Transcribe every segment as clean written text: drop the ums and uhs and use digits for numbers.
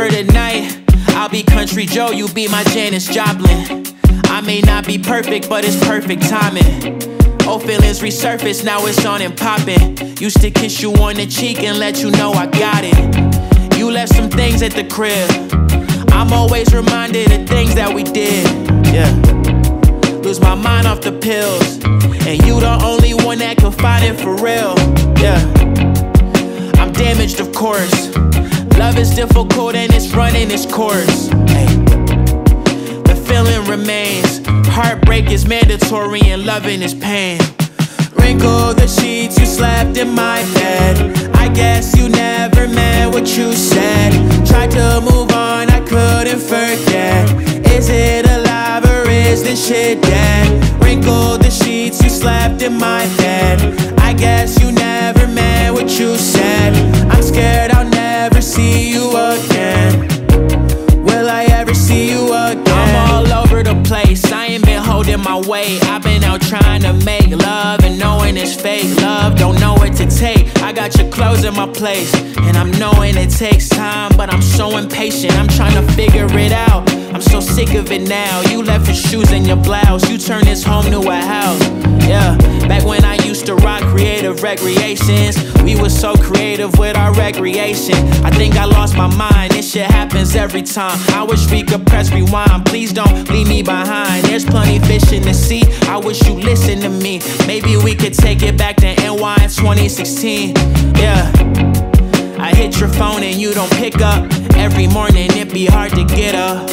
Remember the night, I'll be Country Joe, you be my Janis Joplin. I may not be perfect, but it's perfect timing. Old feelings resurface, now it's on and poppin'. Used to kiss you on the cheek and let you know I got it. You left some things at the crib, I'm always reminded of things that we did. Yeah, lose my mind off the pills, and you the only one that can find it for real. Yeah, I'm damaged, of course. Love is difficult and it's running its course. Hey. The feeling remains. Heartbreak is mandatory and loving is pain. Wrinkle the sheets you slapped in my bed. I guess you never meant what you said. Tried to move on, I couldn't forget. Is it alive or is this shit dead? Wrinkle the sheets you slapped in my bed. I guess you never meant what you said. I'm scared I'll never see you again. Will I ever see you again? I'm all over the place, I ain't been holding my weight. I've been out trying to make love and knowing it's fake. Love don't know what to take. I got your clothes in my place, and I'm knowing it takes time, but I'm so impatient. I'm trying to figure it out, I'm so sick of it now. You left your shoes in your blouse, you turned this home to a house. Yeah, back when I used to rock creative recreations, we were so creative with our recreation. I think I lost my mind, this shit happens every time. I wish we could press rewind, please don't leave me behind. There's plenty fish in the sea, I wish you listened to me. Maybe we could take it back to NY in 2016. Yeah, I hit your phone and you don't pick up. Every morning it be hard to get up.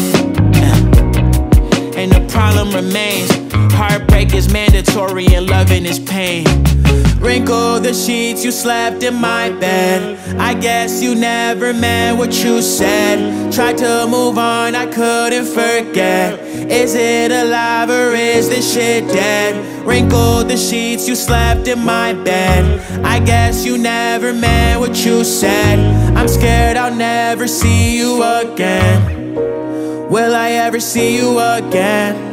And the problem remains. Heartbreak is mandatory and loving is pain. Wrinkle the sheets you slapped in my bed. I guess you never meant what you said. Tried to move on, I couldn't forget. Is it alive or is this shit dead? Wrinkle the sheets you slapped in my bed. I guess you never meant what you said. I'm scared I'll never see you again. Will I ever see you again?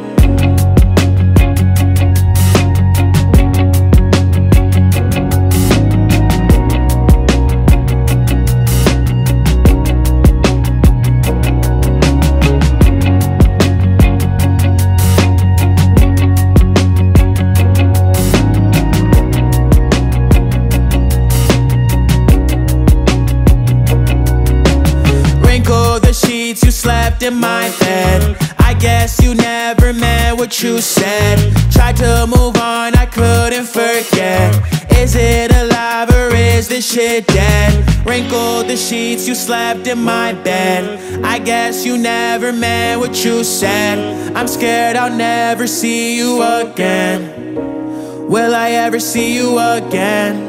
You slept in my bed. I guess you never meant what you said. Tried to move on, I couldn't forget. Is it alive or is this shit dead? Wrinkled the sheets you slept in my bed. I guess you never meant what you said. I'm scared I'll never see you again. Will I ever see you again?